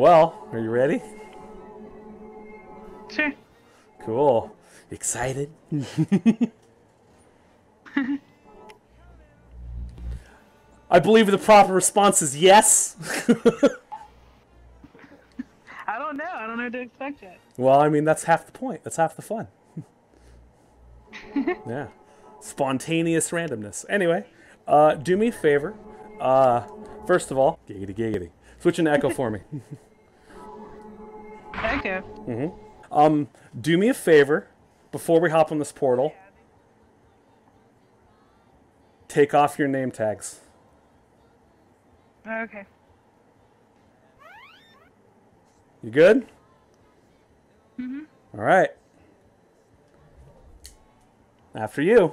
well. Are you ready? Sure. Cool. Excited? I believe the proper response is yes. I don't know. I don't know what to expect yet. Well, I mean, that's half the point. That's half the fun. Yeah. Spontaneous randomness. Anyway, do me a favor. First of all, giggity giggity. Switch an Echo for me. Echo. Mm-hmm. Do me a favor before we hop on this portal. Take off your name tags. Okay. You good? Mm-hmm. All right. After you.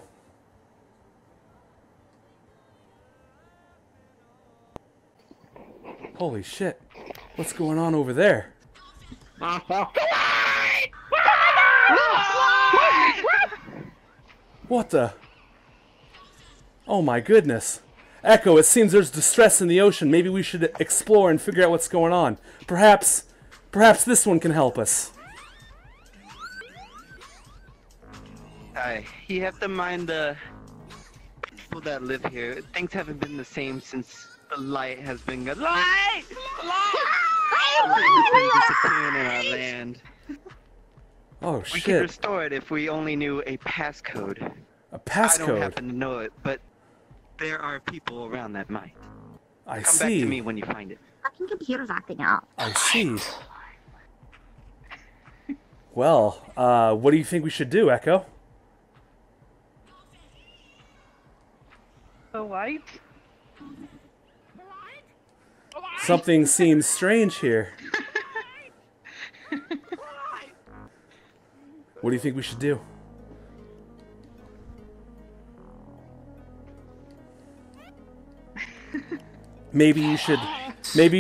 Holy shit. What's going on over there? What the? Oh my goodness. Echo, it seems there's distress in the ocean. Maybe we should explore and figure out what's going on. Perhaps this one can help us. Hi. You have to mind the people that live here. Things haven't been the same since the light has been gone. Light! Light! Disappearing in our land. Oh, shit. We could restore it if we only knew a passcode. A passcode? I don't happen to know it, but there are people around that might. I see. Come back to me when you find it. Fucking computer's acting up. I see. Well, what do you think we should do, Echo? The light? Something seems strange here. What do you think we should do? Maybe you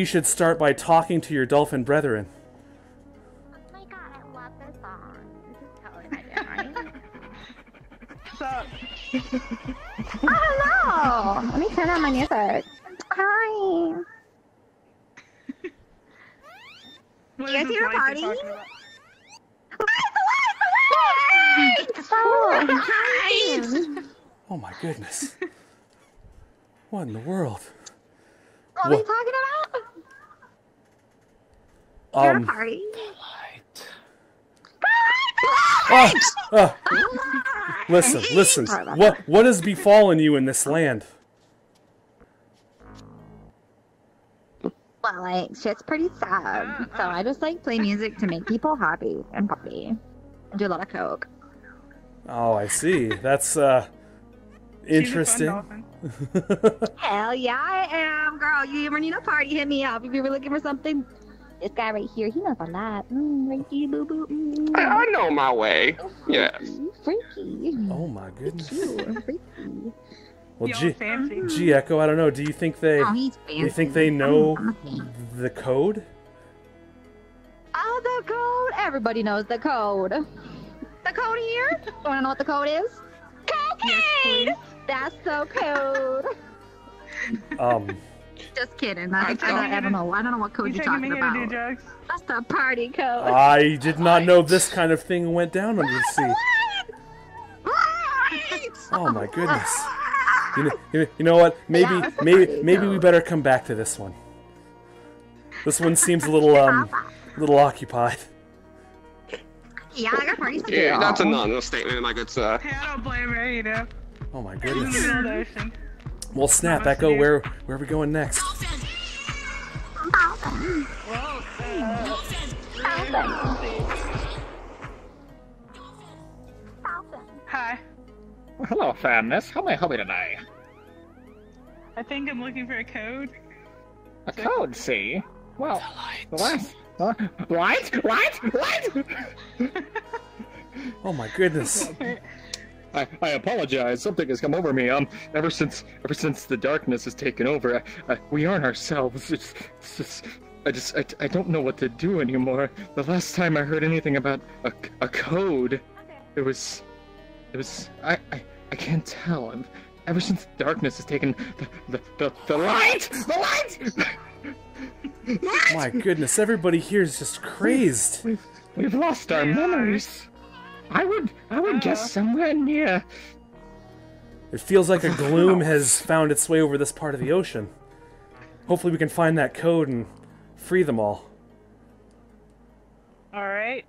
should start by talking to your dolphin brethren. Oh my god, I love this song. This is totally my jam, right? Oh, hello! Let me turn on my music. Hi! You guys here party? Light, the light! Oh my goodness. What in the world? What are you talking about? You're a party. Listen. What has befallen you in this land? Well, like, shit's pretty sad. So I just like play music to make people happy and party. I do a lot of coke. Oh, I see. That's interesting. Hell yeah, I am, girl. You ever need a party? Hit me up. If you were looking for something, this guy right here, he knows a lot. Freaky boo boo. I know my way. Oh, yes. Freaky. Oh my goodness. Freaky. Well, gee, Echo, I don't know. Do you think they? Oh, he's fancy. Do you think they know the code? Oh, the code. Everybody knows the code. The code here. You wanna know what the code is? Cocaine. Yes, that's so code. Just kidding. I don't know. I don't know what code you're talking about. That's the party code. I did not know this kind of thing went down under the sea. Oh my goodness. You know what? Maybe we better come back to this one. This one seems a little occupied. Yeah, I got parties to do. Yeah, that's a non statement, my good sir. Yeah, I don't blame her, you know. Oh my goodness. Well, snap, Echo, where are we going next? Hi. Well, hello, Famness. How may I help you tonight? I think I'm looking for a code. A code, see? Well, what? Oh my goodness. I apologize. Something has come over me. Ever since the darkness has taken over, we aren't ourselves. I don't know what to do anymore. The last time I heard anything about a code, okay. I can't tell. Ever since the darkness has taken the light. My goodness, everybody here is just crazed. We've lost our memories. I would guess somewhere near. It feels like a gloom has found its way over this part of the ocean. Hopefully we can find that code and free them all. Alright.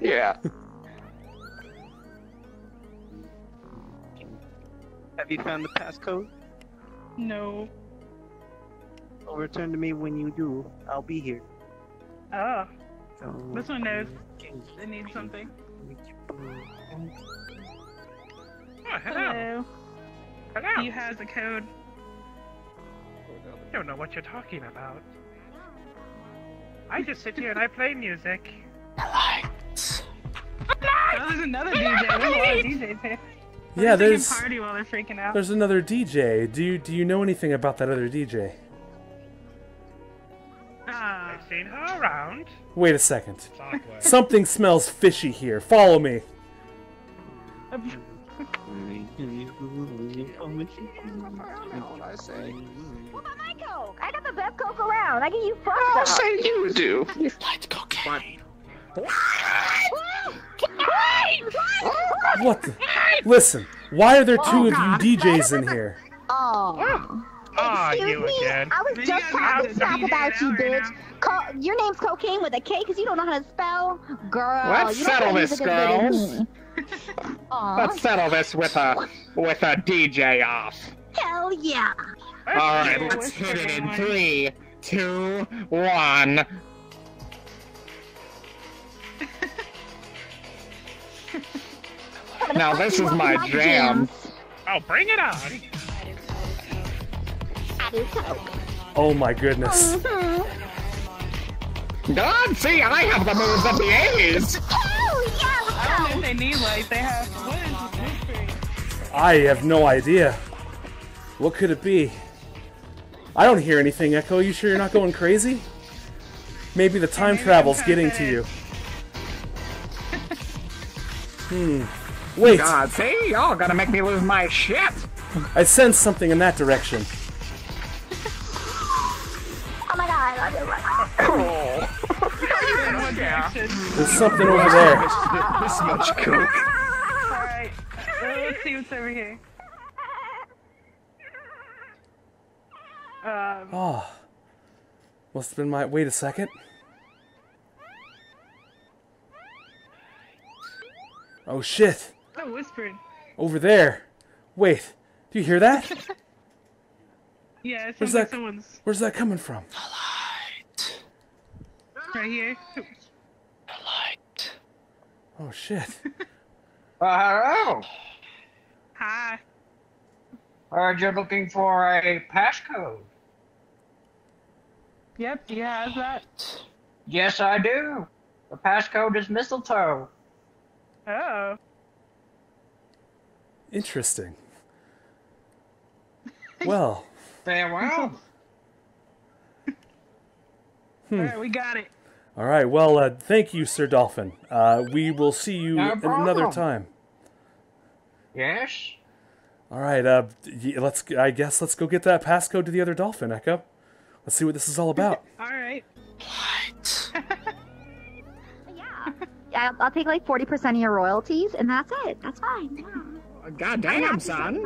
Yeah. Have you found the passcode? No. Well, return to me when you do. I'll be here. Oh. So, this one knows they need something. Oh, hello. Hello. You have the code. I don't know what you're talking about. I just sit here and I play music. The lights. Oh, there's another DJ. There's a lot of DJs here. Yeah, there's party while they're freaking out. There's another DJ. Do you know anything about that other DJ? I've seen her around. Wait a second. Something smells fishy here. Follow me. What about my coke? I got the best coke around. I get you fucked up. I'll say you do. You like cocaine. What the? Listen, why are there two of you DJs in here? Oh. Excuse me, again. I was just talking crap about you, bitch. Your name's Cocaine with a K because you don't know how to spell. Girl, let's settle this, girls. Let's settle this with a DJ off. Hell yeah. Alright, let's hit it in 3, 2, 1. Now this is my jam. Oh, bring it on. Oh my goodness. God, see, I have the moves of the 80s. Oh, yeah, I don't know if they need light. They have. What is this? I have no idea. What could it be? I don't hear anything, Echo. You sure you're not going crazy? Maybe the time travel's getting to you. Wait. God, see, y'all gotta make me lose my shit. I sense something in that direction. Oh my god, I love you. There's something over there. This much coke. Alright, let's see what's over here. Oh. Must have been my. Wait a second. Oh shit. Oh, whispering. Over there. Wait, do you hear that? Yeah, it sounds like someone's... Where's that coming from? The light. Right here. The light. Oh shit. Hello. Hi. You're looking for a passcode. Yep, do you have that? Yes, I do. The passcode is mistletoe. Oh. Interesting. Well. Farewell. Alright, we got it. Alright, well, thank you, Sir Dolphin. We will see you another time. Yes? Alright, I guess let's go get that passcode to the other dolphin, Echo. Let's see what this is all about. Alright. What? Yeah. I'll take like 40% of your royalties, and that's it. That's fine. Yeah. God damn, son.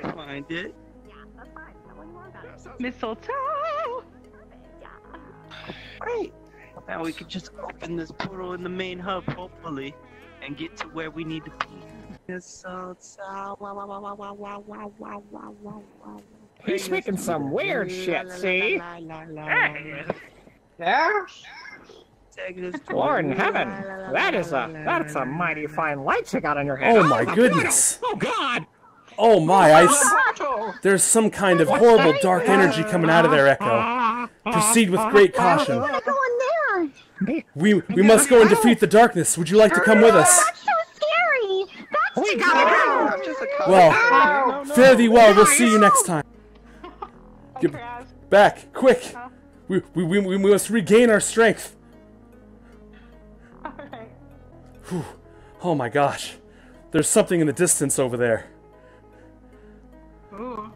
Find it. Yeah, that's fine. Mistletoe. Yeah. Great. Now we can just open this portal in the main hub, hopefully, and get to where we need to be. He's making some weird shit, see? Hey. Yeah? Lord in heaven, that's a mighty fine light you got on your head. Oh my goodness! Oh god! Oh my! There's some kind of horrible dark energy coming out of there, Echo. Proceed with great caution. We must go and defeat the darkness. Would you like to come with us? That's so scary. We gotta go. Well, fare thee well. We'll see you next time. Get back, quick! We must regain our strength. Alright. Oh my gosh. There's something in the distance over there. Ooh.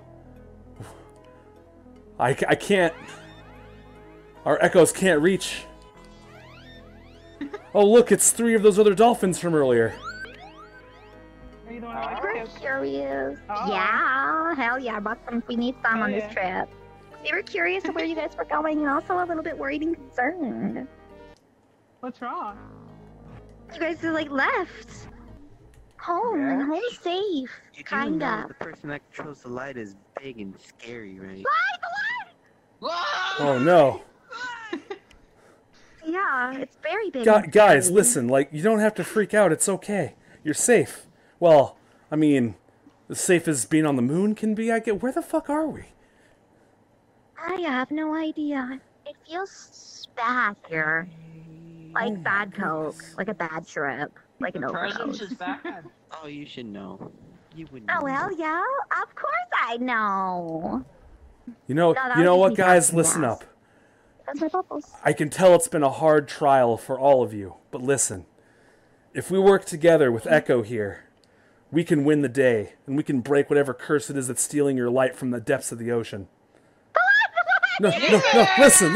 I can't... Our echoes can't reach. Oh look, it's three of those other dolphins from earlier. Are you the one who likes it? Sure he is. Oh. Yeah, hell yeah, I bought some. We need some on this trip. We were curious of where you guys were going and also a little bit worried and concerned. What's wrong? You guys are like left. Home, yeah. Home safe. You kind of. The person that controls the light is big and scary, right? Light! Oh no. Yeah, it's very big. Guys, listen, like, you don't have to freak out. It's okay. You're safe. Well, I mean, as safe as being on the moon can be, I get. Where the fuck are we? I have no idea. It feels bad here. Like bad coke, like a bad trip, like an overdose. Is bad. Oh, you should know. You would know. Oh, well, yeah, of course I know. You know what, guys? Listen up. That's my bubbles. I can tell it's been a hard trial for all of you, but listen. If we work together with Ecco here, we can win the day, and we can break whatever curse it is that's stealing your light from the depths of the ocean. No, listen.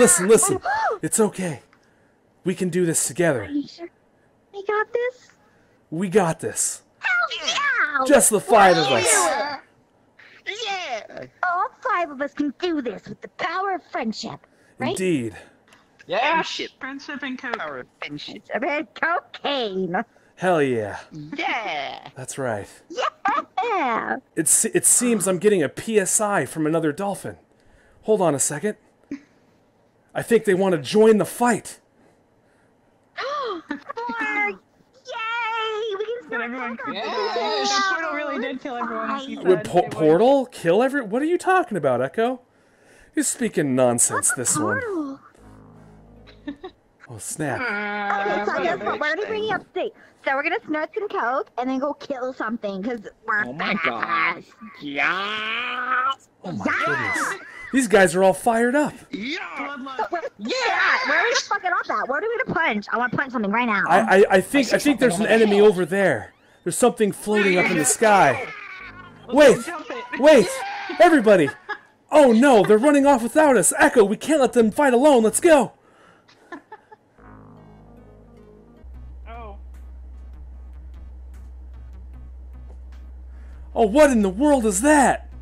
It's okay. We can do this together. Are you sure? We got this? We got this. Hell yeah! Just the five of us. Yeah! All five of us can do this with the power of friendship, right? Indeed. Yeah! Friendship and coke. Power of friendship and cocaine. Hell yeah. Yeah! That's right. Yeah! It seems I'm getting a PSI from another dolphin. Hold on a second. I think they want to join the fight. Yay! We can Portal really did kill everyone. Would Portal kill everyone? What are you talking about, Ecco? You're speaking nonsense. This one. Oh snap! Okay, so I guess what we're gonna bring up today. So we're gonna snort some coke and then go kill something because we're. Oh my gosh! Yeah! Oh my goodness! These guys are all fired up. Yeah. So where are we fucking up at? Where are we gonna punch? I want to punch something right now. I think there's an enemy over there. There's something floating up in the sky. Wait, everybody! Oh no, they're running off without us. Ecco, we can't let them fight alone. Let's go. Oh, what in the world is that?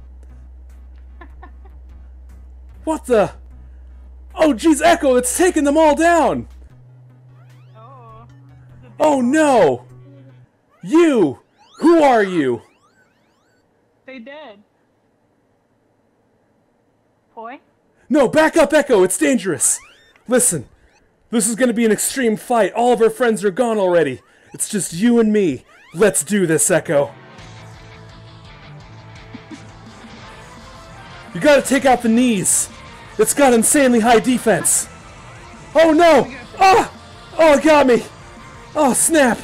What the? Oh, jeez, Ecco, it's taking them all down! Oh, no! You! Who are you? They dead. Boy? No, back up, Ecco, it's dangerous! Listen, this is gonna be an extreme fight. All of our friends are gone already. It's just you and me. Let's do this, Ecco. You gotta take out the knees. It's got insanely high defense. Oh no! Oh! Oh, it got me! Oh, snap!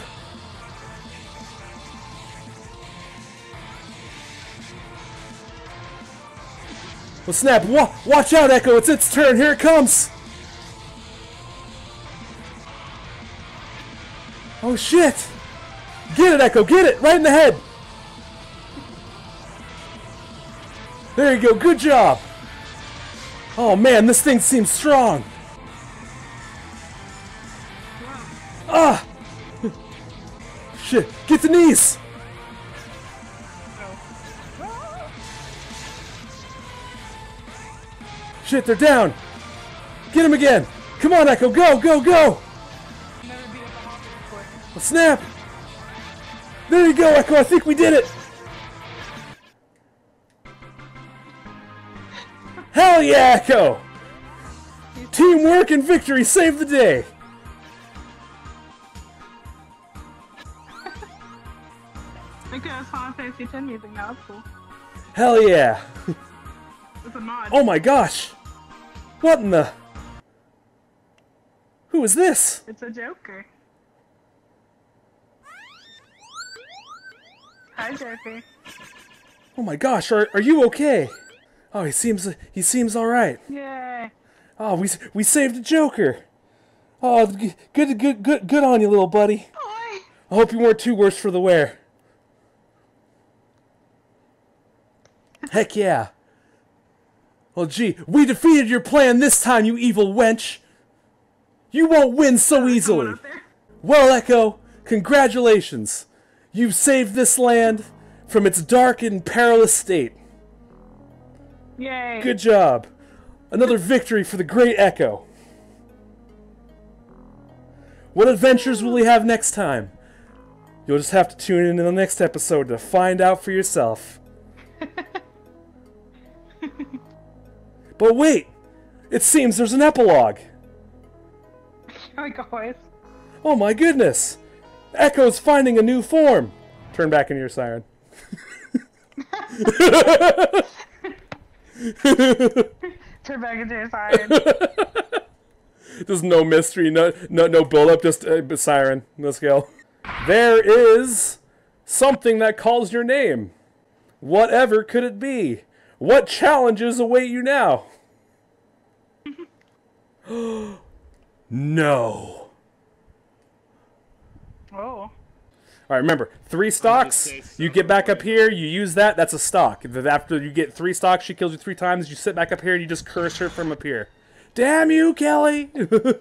Well, snap! Watch out, Ecco! It's its turn! Here it comes! Oh, shit! Get it, Ecco! Get it! Right in the head! There you go, good job! Oh man, this thing seems strong! Ah! Shit, get the knees! Shit, they're down! Get him again! Come on, Ecco, go, go, go! Oh, snap! There you go, Ecco, I think we did it! Hell yeah, Ecco! Teamwork and victory save the day! I think I was Final Fantasy X music now, that's cool. Hell yeah! It's a mod. Oh my gosh! What in the... Who is this? It's a Joker. Hi, Joker. Oh my gosh, are you okay? Oh, he seems all right. Yeah. Oh, we saved a Joker. Oh, good on you, little buddy. I hope you weren't too worse for the wear. Heck yeah. Well, gee, we defeated your plan this time, you evil wench. You won't win so easily. Well, Ecco, congratulations. You've saved this land from its dark and perilous state. Yay. Good job. Another victory for the great Ecco. What adventures will we have next time? You'll just have to tune in to the next episode to find out for yourself. But wait! It seems there's an epilogue! Oh my goodness! Ecco's finding a new form! Turn back into your siren. Turn back into your siren. There's no mystery, no build-up, just a siren. Let's go. There is something that calls your name. Whatever could it be? What challenges await you now? No. Oh. Alright, remember, 3 stocks, you get back up here, you use that, that's a stock. After you get 3 stocks, she kills you 3 times, you sit back up here and you just curse her from up here. Damn you, Kelli! You're the best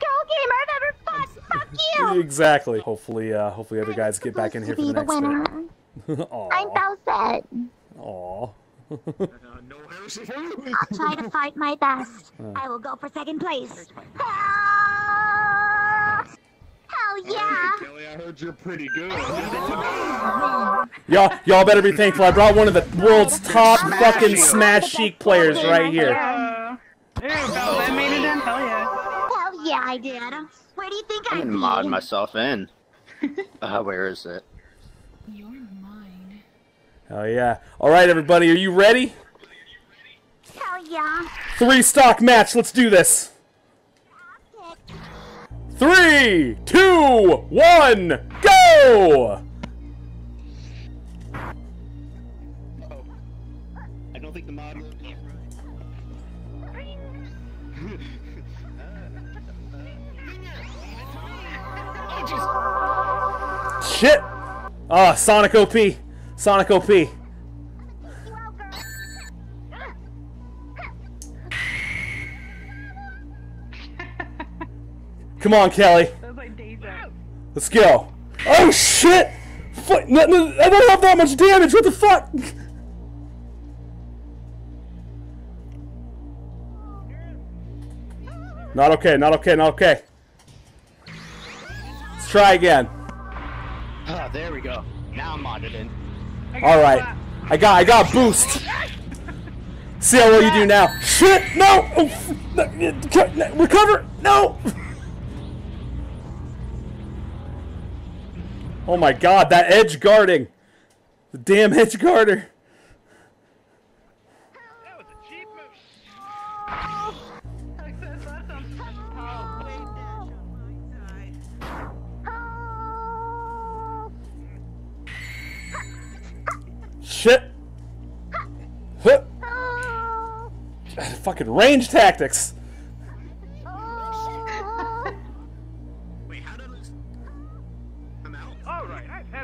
girl gamer I've ever fought, fuck you! Exactly. Hopefully other guys get back in here for the next one. I'm Bowsette. Aww. I'll try to fight my best. I will go for 2nd place. Hell yeah! Kelli, I heard you're pretty good. Y'all better be thankful. I brought one of the world's top fucking Smash Chic players right here. I made it in. Hell yeah! Hell yeah, I did. Where do you think I'm gonna mod myself in? Where is it? You're mine. Hell yeah! All right, everybody, are you ready? Hell yeah! 3-stock match. Let's do this. 3, 2, 1, go! Uh-oh. I don't think the mod will be right. Oh, jeez. Shit! Ah, Sonic OP. Sonic OP. Come on, Kelli. Let's go. Oh shit! Fuck, I don't have that much damage. What the fuck? Not okay. Not okay. Not okay. Let's try again. Ah, there we go. Now I'm modded in. All right. I got boost. See how well you do now. Shit! No! Oh, recover! No! Oh my god, that edge guarding! The damn edge guarder! That was a cheap move! Oh. Shit! Huh. Oh. Fucking range tactics!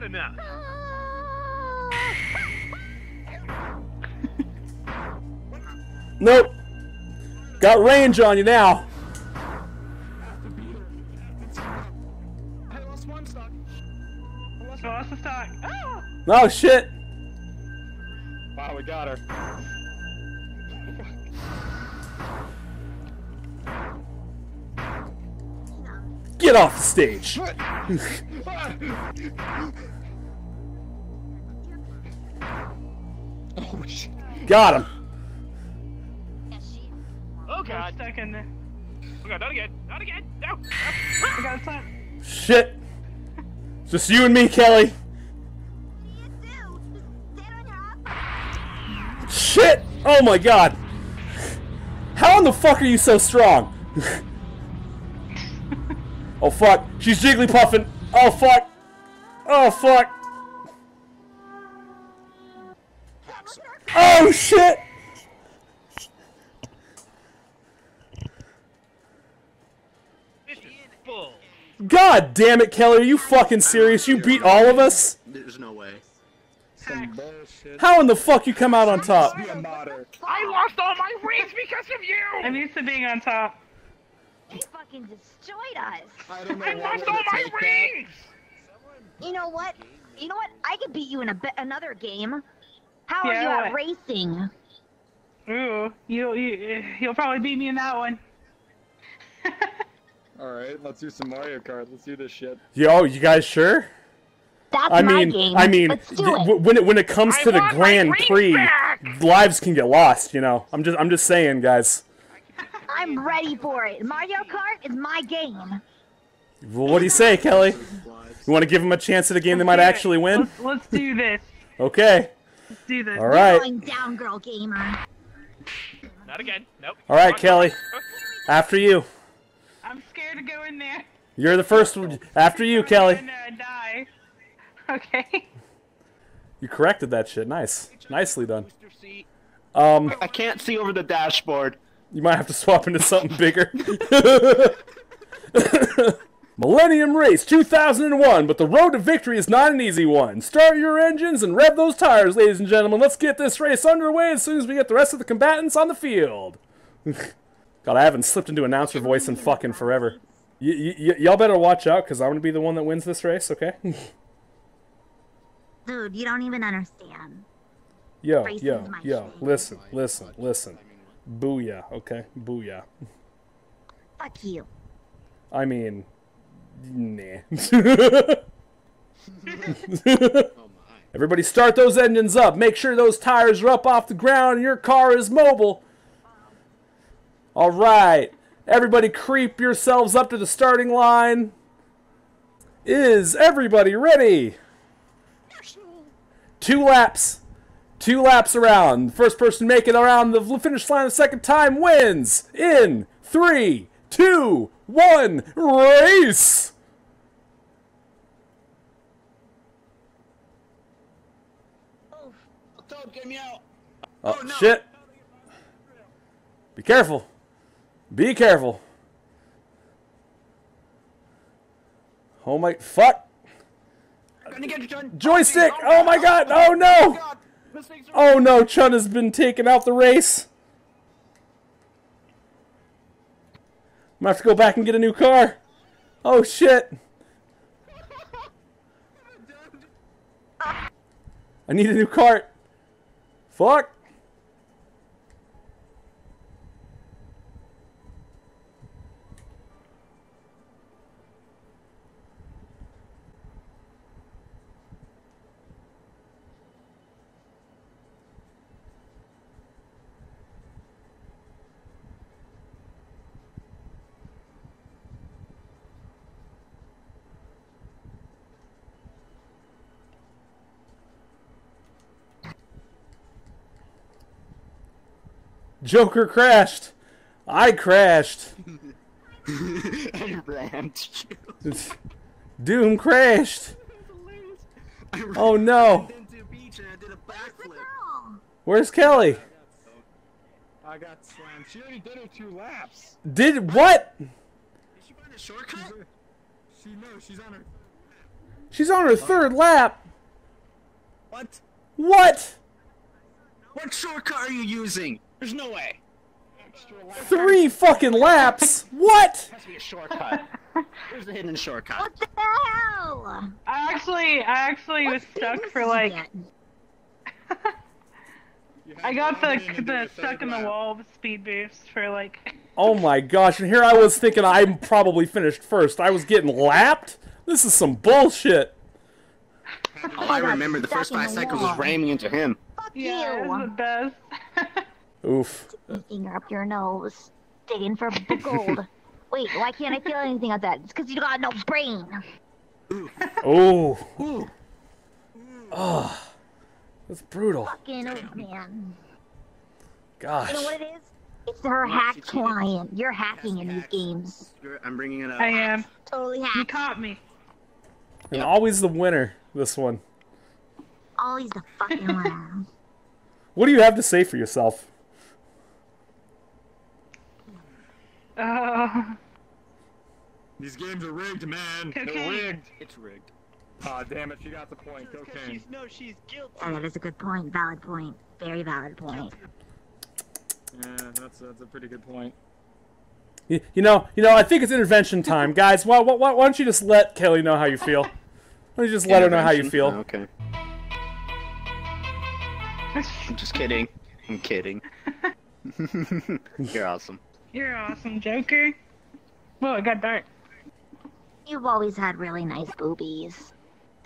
Enough. Nope. Got range on you now. I lost 1 stock. I lost a stock. Oh! Oh shit. Wow, we got her. Get off the stage. Oh, shit. Got him. Oh god. Oh god, not again. Not again. No. I got time. Shit. It's just you and me, Kelli. Shit. Oh my god. How in the fuck are you so strong? Oh fuck. She's Jigglypuffing. Oh fuck. Oh fuck. Oh shit! This is bull. Go! God damn it, Kelli, are you fucking serious? You beat all of us? There's no way. How in the fuck you come out on top? I lost all my rings because of you! I'm used to being on top. You fucking destroyed us. I lost all my rings! You know what? You know what? I could beat you in another game. How are you at racing? Ooh, you'll probably beat me in that one. Alright, let's do some Mario Kart. Let's do this shit. Yo, you guys sure? That's my game. I mean, let's do it. When it comes to the Grand Prix, lives can get lost, you know. I'm just saying, guys. I'm ready for it. Mario Kart is my game. Well, what do you say, Kelli? You want to give them a chance at a game they might actually win? Let's do this. Okay. Let's do this. All right. You're going down, girl gamer. Not again. Nope. All right, Kelli. After you. I'm scared to go in there. You're the first one. After you, Kelli. I'm gonna die. Okay. You corrected that shit. Nice. Nicely done. I can't see over the dashboard. You might have to swap into something bigger. Millennium Race 2001, but the road to victory is not an easy one. Start your engines and rev those tires, ladies and gentlemen. Let's get this race underway as soon as we get the rest of the combatants on the field. God, I haven't slipped into announcer voice in fucking forever. Y'all better watch out, because I'm going to be the one that wins this race, okay? Dude, you don't even understand. Yo, listen. Booyah, okay? Booyah. Fuck you. I mean, nah. Everybody start those engines up. Make sure those tires are up off the ground and your car is mobile. All right. Everybody creep yourselves up to the starting line. Is everybody ready? 2 laps. 2 laps around. The first person to make it around the finish line the second time wins. In 3, 2, 1, race! Oh, get me out. Oh no. Shit. Be careful. Be careful. Oh my fuck. Joystick! Oh my god! Oh no! Oh no, Chun has been taken out the race. I'm gonna have to go back and get a new car. Oh shit. I need a new cart. Fuck. Joker crashed. I crashed. I rammed you. Doom crashed. Oh no. Where's Kelli? I got slammed. She already did her 2 laps. Did what? Did she find a shortcut? She's on her 3rd lap. What? What? What shortcut are you using? There's no way. 3 fucking laps? What? It has to be a shortcut. There's a hidden shortcut. What the hell? I actually was stuck for like... I got the stuck in the wall speed boost for like... Oh my gosh, and here I was thinking I'm probably finished first. I was getting lapped? This is some bullshit. All I remember the first 5 seconds was ramming into him. Fuck you. Yeah, it was the best. Oof. Finger up your nose, digging for gold. Wait, why can't I feel anything like that? It's because you got no brain. Oh. Oh. That's brutal. Fucking old man. Gosh. You know what it is? It's her hack client. You're hacking in these games. I'm bringing it up. I am. Totally hacked. You caught me. And always the winner, this one. Always the fucking winner. What do you have to say for yourself? These games are rigged, man. Cocaine. They're rigged. It's rigged. Aw, damn it, she got the point. Cocaine. She's, no, she's guilty. Oh, yeah, that's a good point. Valid point. Very valid point. Yeah, that's a pretty good point. You know, I think it's intervention time, guys. Why don't you just let Kelli know how you feel? Why don't you just let her know how you feel? Oh, okay. I'm just kidding. I'm kidding. You're awesome. You're awesome, Joker. Whoa, it got dark. You've always had really nice boobies.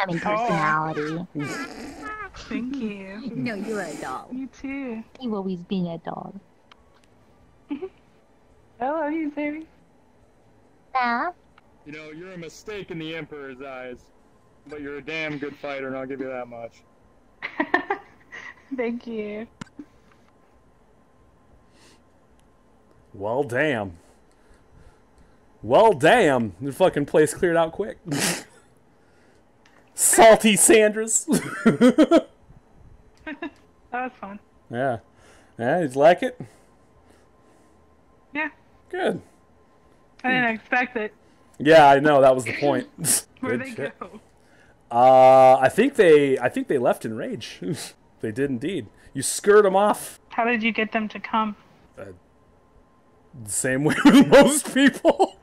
I mean, personality. Oh. Thank you. No, you're a doll. You too. You've always been a doll. I love you, baby. Yeah. You know, you're a mistake in the Emperor's eyes, but you're a damn good fighter, and I'll give you that much. Thank you. Well, damn. Well, damn. The fucking place cleared out quick. Salty Sandras. That was fun. Yeah. Yeah, did you like it? Yeah. Good. I didn't expect it. Yeah, I know, that was the point. Where'd they go? I think they left in rage. They did indeed. You scared them off. How did you get them to come? The same way with most people.